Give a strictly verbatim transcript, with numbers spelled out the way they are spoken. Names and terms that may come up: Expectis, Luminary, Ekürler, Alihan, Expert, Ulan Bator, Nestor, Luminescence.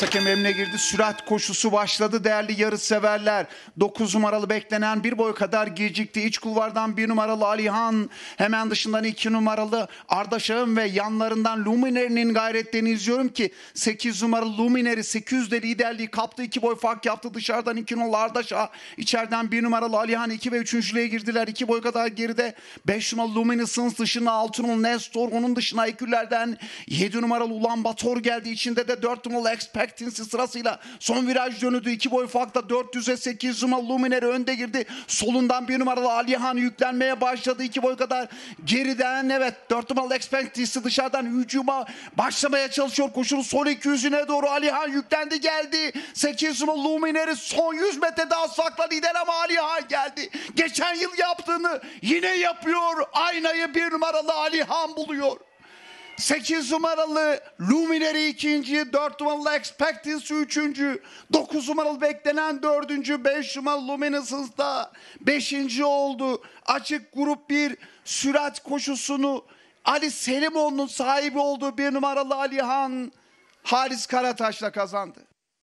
Hakem emrine girdi. Sürat koşusu başladı değerli yarış severler. dokuz numaralı beklenen bir boy kadar gecikti. İç kulvardan bir numaralı Alihan, hemen dışından iki numaralı Ardaş'ın ve yanlarından Luminary'nin gayretlerini izliyorum ki sekiz numaralı Luminary sekiz yüzde liderliği kaptı. iki boy fark yaptı. Dışarıdan iki numaralı Ardaş'a, içeriden bir numaralı Alihan iki ve üçüncülüğe girdiler. iki boy kadar geride beş numaralı Luminescence dışına altı numaralı Nestor, onun dışına Ekürler'den yedi numaralı Ulan Bator geldi. İçinde de dört numaralı Expert sırasıyla son viraj dönüldü. iki boy farkla dört yüze sekiz numaralı Luminary önde girdi. Solundan bir numaralı Alihan yüklenmeye başladı. iki boy kadar geriden, evet, dört numaralı Expectis dışarıdan hücuma başlamaya çalışıyor. Koşunun son iki yüzüne doğru Alihan yüklendi geldi. sekiz numaralı Luminary son yüz metrede az farkla lider ama Alihan geldi. Geçen yıl yaptığını yine yapıyor. Aynayı bir numaralı Alihan buluyor. sekiz numaralı Luminary ikinci, dört numaralı Expectis üçüncü, dokuz numaralı beklenen dördüncü, beş numaralı Luminescence da beşinci oldu. Açık grup bir sürat koşusunu Ali Selimoğlu'nun sahibi olduğu bir numaralı Alihan, Halis Karataş'la kazandı.